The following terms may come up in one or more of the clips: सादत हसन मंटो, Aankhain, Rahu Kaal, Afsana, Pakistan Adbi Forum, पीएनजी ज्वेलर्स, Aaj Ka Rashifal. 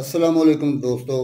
अस्सलाम वालेकुम दोस्तों,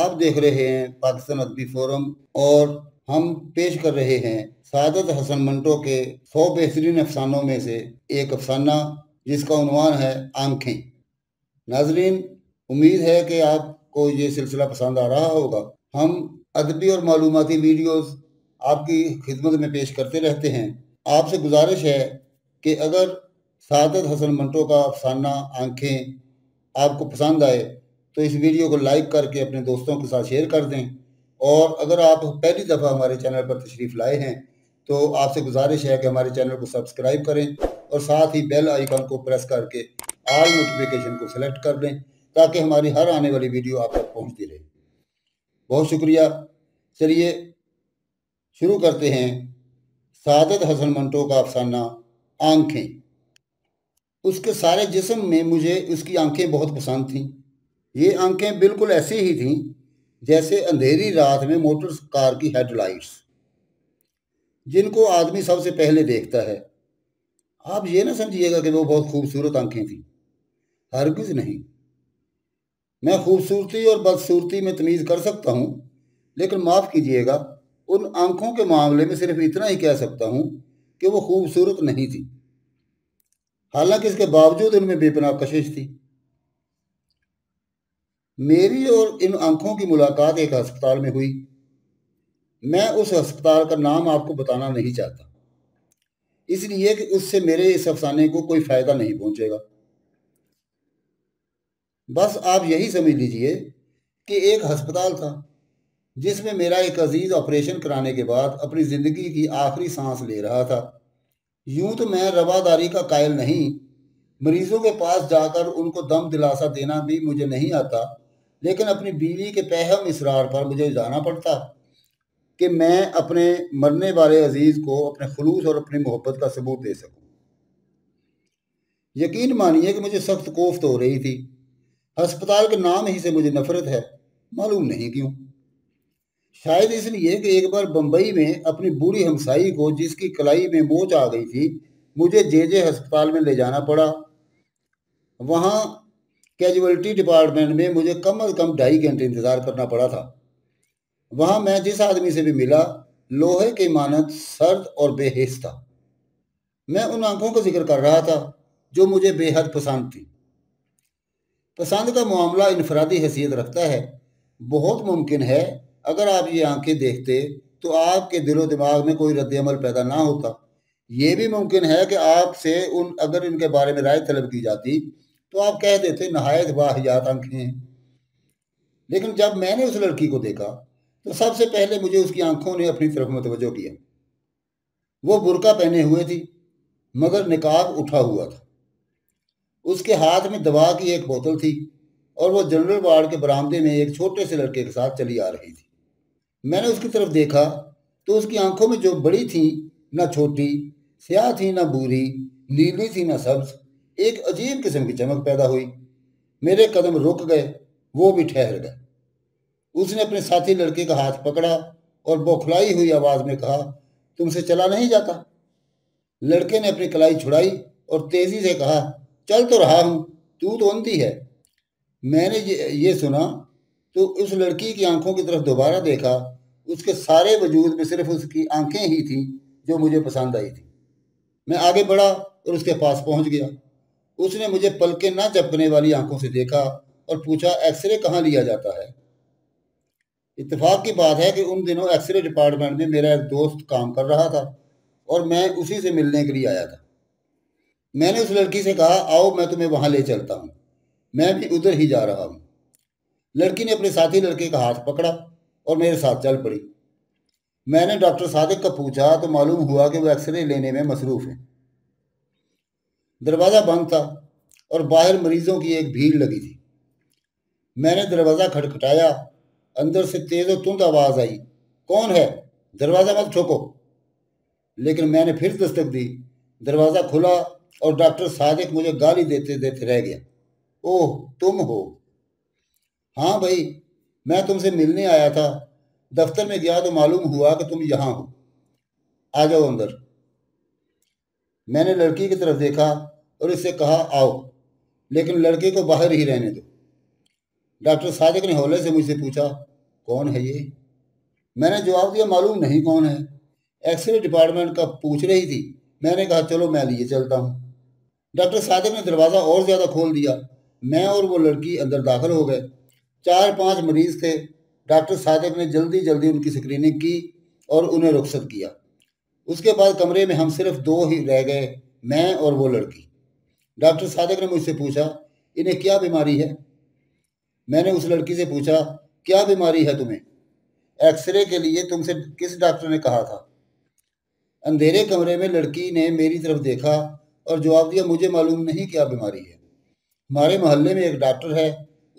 आप देख रहे हैं पाकिस्तान अदबी फोरम और हम पेश कर रहे हैं सादत हसन मंटो के 100 बेहतरीन अफसानों में से एक अफसाना जिसका उन्वान है आंखें। नाजरीन, उम्मीद है कि आपको ये सिलसिला पसंद आ रहा होगा। हम अदबी और मालूमाती वीडियोस आपकी खिदमत में पेश करते रहते हैं। आपसे गुजारिश है कि अगर सादत हसन मंटो का अफसाना आंखें आपको पसंद आए तो इस वीडियो को लाइक करके अपने दोस्तों के साथ शेयर कर दें। और अगर आप पहली दफ़ा हमारे चैनल पर तशरीफ़ लाए हैं तो आपसे गुजारिश है कि हमारे चैनल को सब्सक्राइब करें और साथ ही बेल आइकन को प्रेस करके ऑल नोटिफिकेशन को सेलेक्ट कर लें ताकि हमारी हर आने वाली वीडियो आप तक पहुँचती रहे। बहुत शुक्रिया। चलिए शुरू करते हैं सादत हसन मंटो का अफसाना आँखें। उसके सारे जिस्म में मुझे उसकी आँखें बहुत पसंद थीं। ये आंखें बिल्कुल ऐसी ही थीं जैसे अंधेरी रात में मोटर कार की हेडलाइट्स, जिनको आदमी सबसे पहले देखता है। आप ये ना समझिएगा कि वो बहुत खूबसूरत आंखें थीं, हरगिज़ नहीं। मैं खूबसूरती और बदसूरती में तमीज़ कर सकता हूँ, लेकिन माफ़ कीजिएगा, उन आंखों के मामले में सिर्फ इतना ही कह सकता हूँ कि वो खूबसूरत नहीं थी। हालांकि इसके बावजूद उनमें बेपनाह कशिश थी। मेरी और इन आँखों की मुलाकात एक अस्पताल में हुई। मैं उस अस्पताल का नाम आपको बताना नहीं चाहता, इसलिए कि उससे मेरे इस अफसाने को कोई फ़ायदा नहीं पहुंचेगा। बस आप यही समझ लीजिए कि एक अस्पताल था जिसमें मेरा एक अजीज़ ऑपरेशन कराने के बाद अपनी ज़िंदगी की आखिरी सांस ले रहा था। यूँ तो मैं रवादारी का कायल नहीं, मरीज़ों के पास जाकर उनको दम दिलासा देना भी मुझे नहीं आता, लेकिन अपनी बीवी के पहम इसरार पर मुझे जाना पड़ता कि मैं अपने मरने वाले अजीज़ को अपने खुलूस और अपनी मोहब्बत का सबूत दे सकूं। यकीन मानिए कि मुझे सख्त कोफ्त हो रही थी। अस्पताल के नाम ही से मुझे नफरत है, मालूम नहीं क्यों। शायद इसलिए कि एक बार बम्बई में अपनी बूढ़ी हमसाई को, जिसकी कलाई में मोच आ गई थी, मुझे जे अस्पताल में ले जाना पड़ा। वहाँ कैजुअलिटी डिपार्टमेंट में मुझे कम से कम 2.5 घंटे इंतज़ार करना पड़ा था। वहाँ मैं जिस आदमी से भी मिला, लोहे के मानद सर्द और बेहिस था। मैं उन आँखों का जिक्र कर रहा था जो मुझे बेहद पसंद थी। पसंद का मामला इनफरादी हैसियत रखता है। बहुत मुमकिन है अगर आप ये आँखें देखते तो आपके दिलो दिमाग में कोई रद्दमल पैदा ना होता। ये भी मुमकिन है कि आपसे अगर इनके बारे में राय तलब की जाती तो आप कह देते नहायत वाहियात आंखें हैं। लेकिन जब मैंने उस लड़की को देखा तो सबसे पहले मुझे उसकी आंखों ने अपनी तरफ मतवजो किया। वो बुर्का पहने हुए थी मगर निकाब उठा हुआ था। उसके हाथ में दवा की एक बोतल थी और वो जनरल वार्ड के बरामदे में एक छोटे से लड़के के साथ चली आ रही थी। मैंने उसकी तरफ देखा तो उसकी आंखों में जो बड़ी थी ना छोटी, स्याह थी ना भूरी, नीली थी ना सब्ज, एक अजीब किस्म की चमक पैदा हुई। मेरे कदम रुक गए, वो भी ठहर गए। उसने अपने साथी लड़के का हाथ पकड़ा और बौखलाई हुई आवाज़ में कहा, तुमसे चला नहीं जाता। लड़के ने अपनी कलाई छुड़ाई और तेज़ी से कहा, चल तो रहा हूँ, तू तो अंधी है। मैंने ये सुना तो उस लड़की की आंखों की तरफ दोबारा देखा। उसके सारे वजूद में सिर्फ उसकी आंखें ही थीं जो मुझे पसंद आई थी। मैं आगे बढ़ा और उसके पास पहुँच गया। उसने मुझे पलके ना झपकने वाली आंखों से देखा और पूछा, एक्सरे कहाँ लिया जाता है? इत्तेफाक की बात है कि उन दिनों एक्सरे डिपार्टमेंट में मेरा एक दोस्त काम कर रहा था और मैं उसी से मिलने के लिए आया था। मैंने उस लड़की से कहा, आओ मैं तुम्हें वहाँ ले चलता हूँ, मैं भी उधर ही जा रहा हूँ। लड़की ने अपने साथी लड़के का हाथ पकड़ा और मेरे साथ चल पड़ी। मैंने डॉक्टर सादिक का पूछा तो मालूम हुआ कि वो एक्सरे लेने में मसरूफ़ हैं। दरवाज़ा बंद था और बाहर मरीज़ों की एक भीड़ लगी थी। मैंने दरवाज़ा खटखटाया। अंदर से तेज़ और तुंद आवाज़ आई, कौन है? दरवाज़ा मत ठोको। लेकिन मैंने फिर दस्तक दी, दरवाज़ा खुला और डॉक्टर सादिक मुझे गाली देते देते रह गया। ओह, तुम हो? हाँ भाई, मैं तुमसे मिलने आया था। दफ्तर में गया तो मालूम हुआ कि तुम यहाँ हो, आ जाओ अंदर। मैंने लड़की की तरफ देखा और इससे कहा, आओ, लेकिन लड़के को बाहर ही रहने दो। डॉक्टर सादिक ने हौले से मुझसे पूछा, कौन है ये? मैंने जवाब दिया, मालूम नहीं कौन है। एक्सरे डिपार्टमेंट का पूछ रही थी। मैंने कहा चलो मैं लिए चलता हूँ। डॉक्टर सादिक ने दरवाज़ा और ज़्यादा खोल दिया। मैं और वो लड़की अंदर दाखिल हो गए। 4-5 मरीज़ थे। डॉक्टर सादिक ने जल्दी जल्दी उनकी स्क्रीनिंग की और उन्हें रुखसत किया। उसके बाद कमरे में हम सिर्फ 2 ही रह गए, मैं और वो लड़की। डॉक्टर सादिक ने मुझसे पूछा, इन्हें क्या बीमारी है? मैंने उस लड़की से पूछा, क्या बीमारी है तुम्हें? एक्सरे के लिए तुमसे किस डॉक्टर ने कहा था? अंधेरे कमरे में लड़की ने मेरी तरफ देखा और जवाब दिया, मुझे मालूम नहीं क्या बीमारी है। हमारे मोहल्ले में एक डॉक्टर है,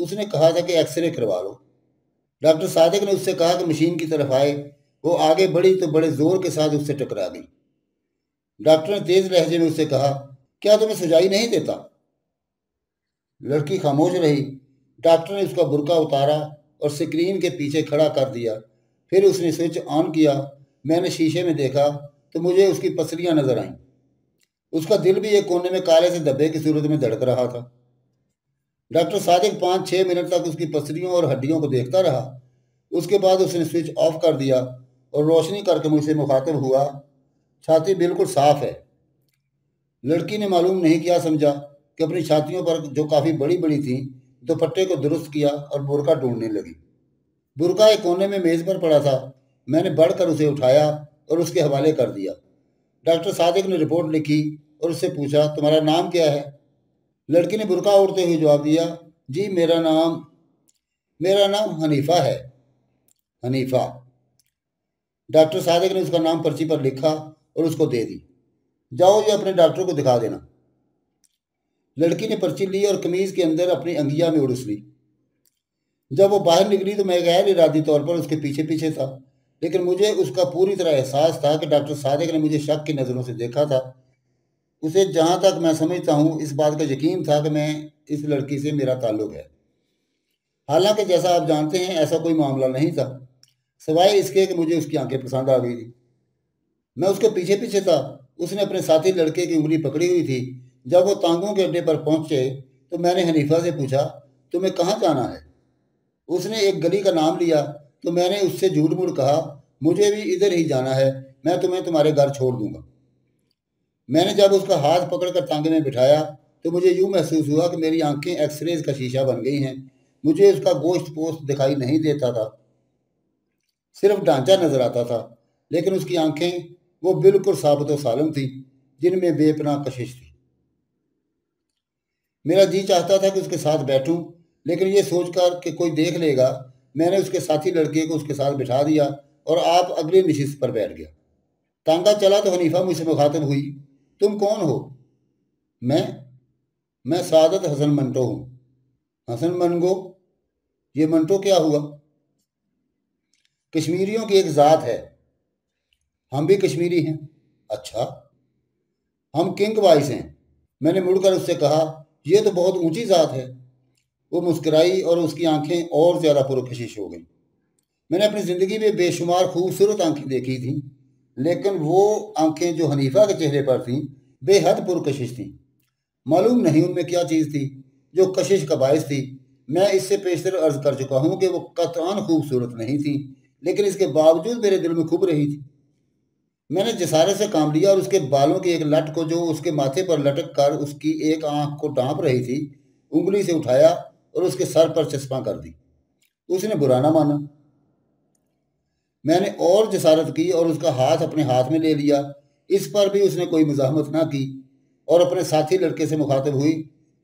उसने कहा था कि एक्सरे करवा लो। डॉक्टर सादिक ने उससे कहा कि मशीन की तरफ आए। वो आगे बढ़ी तो बड़े ज़ोर के साथ उससे टकरा गई। डॉक्टर ने तेज़ लहजे में उससे कहा, क्या तुम्हें सुझाई नहीं देता? लड़की खामोश रही। डॉक्टर ने उसका बुर्का उतारा और स्क्रीन के पीछे खड़ा कर दिया। फिर उसने स्विच ऑन किया। मैंने शीशे में देखा तो मुझे उसकी पसलियाँ नज़र आईं। उसका दिल भी एक कोने में काले से धब्बे की सूरत में धड़क रहा था। डॉक्टर सादिक 5-6 मिनट तक उसकी पसलियों और हड्डियों को देखता रहा। उसके बाद उसने स्विच ऑफ कर दिया और रोशनी करके मुझसे मुखातिब हुआ, छाती बिल्कुल साफ है। लड़की ने मालूम नहीं किया समझा कि अपनी छातियों पर जो काफ़ी बड़ी बड़ी थीं दुपट्टे को दुरुस्त किया और बुर्का ढूंढने लगी। बुर्का एक कोने में मेज़ पर पड़ा था। मैंने बढ़कर उसे उठाया और उसके हवाले कर दिया। डॉक्टर सादिक ने रिपोर्ट लिखी और उससे पूछा, तुम्हारा नाम क्या है? लड़की ने बुर्का उड़ते हुए जवाब दिया, जी मेरा नाम हनीफा है। हनीफा। डॉक्टर सादिक ने उसका नाम पर्ची पर लिखा और उसको दे दी। जाओ ये अपने डॉक्टर को दिखा देना। लड़की ने पर्ची ली और कमीज़ के अंदर अपनी अंगिया में उड़स ली। जब वो बाहर निकली तो मैं गैर इरादी तौर पर उसके पीछे पीछे था, लेकिन मुझे उसका पूरी तरह एहसास था कि डॉक्टर सादिक ने मुझे शक की नज़रों से देखा था। उसे जहाँ तक मैं समझता हूँ इस बात का यकीन था कि मैं इस लड़की से मेरा ताल्लुक है। हालांकि जैसा आप जानते हैं ऐसा कोई मामला नहीं था, सिवाय इसके कि मुझे उसकी आंखें पसंद आ गई थी। मैं उसके पीछे पीछे था। उसने अपने साथी लड़के की उंगली पकड़ी हुई थी। जब वो तांगों के अड्डे पर पहुंचे तो मैंने हनीफा से पूछा, तुम्हें कहाँ जाना है? उसने एक गली का नाम लिया तो मैंने उससे झूठ मूठ कहा, मुझे भी इधर ही जाना है, मैं तुम्हें तुम्हारे घर छोड़ दूंगा। मैंने जब उसका हाथ पकड़कर तांगे में बिठाया तो मुझे यूँ महसूस हुआ कि मेरी आंखें एक्सरेज का शीशा बन गई हैं। मुझे उसका गोश्त पोस्ट दिखाई नहीं देता था, सिर्फ ढांचा नज़र आता था। लेकिन उसकी आंखें वो बिल्कुल साबत सालम थी, जिनमें बेपनाह कशिश थी। मेरा जी चाहता था कि उसके साथ बैठूं, लेकिन ये सोचकर कि कोई देख लेगा, मैंने उसके साथी लड़के को उसके साथ बिठा दिया और आप अगली नशिस्त पर बैठ गया। तांगा चला तो हनीफा मुझसे मुखातिब हुई, तुम कौन हो? मैं सादत हसन मंटो हूँ। हसन मनगो? ये मंटो क्या हुआ? कश्मीरियों की एक ज़ात है। हम भी कश्मीरी हैं। अच्छा, हम किंग वाइस हैं। मैंने मुड़कर उससे कहा, ये तो बहुत ऊंची ज़ात है। वो मुस्कुराई और उसकी आंखें और ज़्यादा पुरकशिश हो गई। मैंने अपनी ज़िंदगी में बेशुमार खूबसूरत आंखें देखी थीं, लेकिन वो आंखें जो हनीफा के चेहरे पर थीं बेहद पुरकशिश थीं। मालूम नहीं उनमें क्या चीज़ थी जो कशिश का बायस थी। मैं इससे पेशतर अर्ज़ कर चुका हूँ कि वो कतआन खूबसूरत नहीं थी, लेकिन इसके बावजूद मेरे दिल में खुब रही थी। मैंने जसारत से काम लिया और उसके बालों की एक लट को जो उसके माथे पर लटक कर उसकी एक आंख को ढांप रही थी उंगली से उठाया और उसके सर पर चस्पा कर दी। उसने बुरा ना माना। मैंने और जसारत की और उसका हाथ अपने हाथ में ले लिया। इस पर भी उसने कोई मुजाहमत ना की और अपने साथी लड़के से मुखातिब हुई,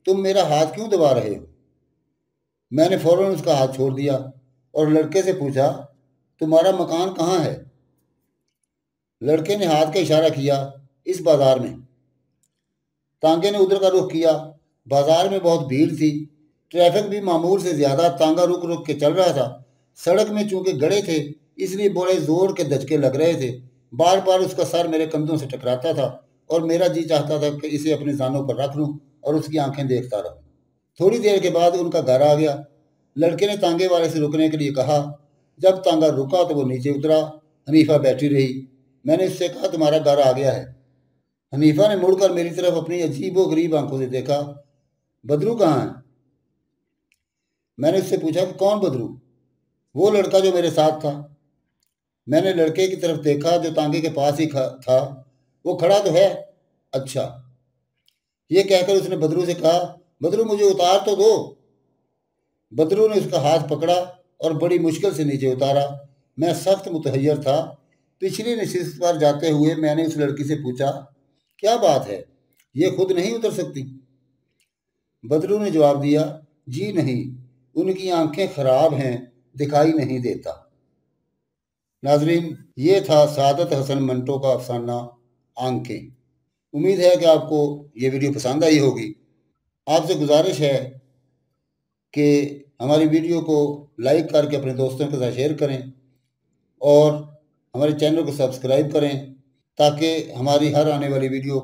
तुम मेरा हाथ क्यों दबा रहे हो? मैंने फ़ौरन उसका हाथ छोड़ दिया और लड़के से पूछा, तुम्हारा मकान कहाँ है? लड़के ने हाथ का इशारा किया, इस बाज़ार में। तांगे ने उधर का रुख किया। बाज़ार में बहुत भीड़ थी। ट्रैफिक भी मामूल से ज़्यादा तांगा रुक रुक के चल रहा था। सड़क में चूँकि गड़े थे इसलिए बड़े ज़ोर के धचके लग रहे थे। बार बार उसका सर मेरे कंधों से टकराता था और मेरा जी चाहता था कि इसे अपने जानों पर रख लूँ और उसकी आंखें देखता रहूँ। थोड़ी देर के बाद उनका घर आ गया। लड़के ने तांगे वाले से रुकने के लिए कहा। जब तांगा रुका तो वो नीचे उतरा। हनीफा बैठी रही। मैंने उससे कहा, तुम्हारा घर आ गया है। हनीफा ने मुड़कर मेरी तरफ अपनी अजीबो गरीब आंखों से देखा। बदरू कहाँ है? मैंने उससे पूछा कि कौन बदरू? वो लड़का जो मेरे साथ था। मैंने लड़के की तरफ देखा जो तांगे के पास ही था। वो खड़ा तो है। अच्छा, ये कहकर उसने बदरू से कहा, बदरू मुझे उतार तो दो। बदरू ने उसका हाथ पकड़ा और बड़ी मुश्किल से नीचे उतारा। मैं सख्त मुतहैर था। पिछली नशिस्त पर जाते हुए मैंने उस लड़की से पूछा, क्या बात है, ये खुद नहीं उतर सकती? बदरू ने जवाब दिया, जी नहीं, उनकी आंखें खराब हैं, दिखाई नहीं देता। नाजरीन, ये था सादत हसन मंटो का अफसाना आंखें। उम्मीद है कि आपको ये वीडियो पसंद आई होगी। आपसे गुजारिश है कि हमारी वीडियो को लाइक करके अपने दोस्तों के साथ शेयर करें और हमारे चैनल को सब्सक्राइब करें ताकि हमारी हर आने वाली वीडियो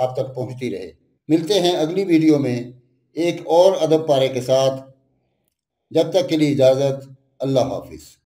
आप तक पहुंचती रहे। मिलते हैं अगली वीडियो में एक और अदब पारे के साथ। जब तक के लिए इजाज़त, अल्लाह हाफिज़।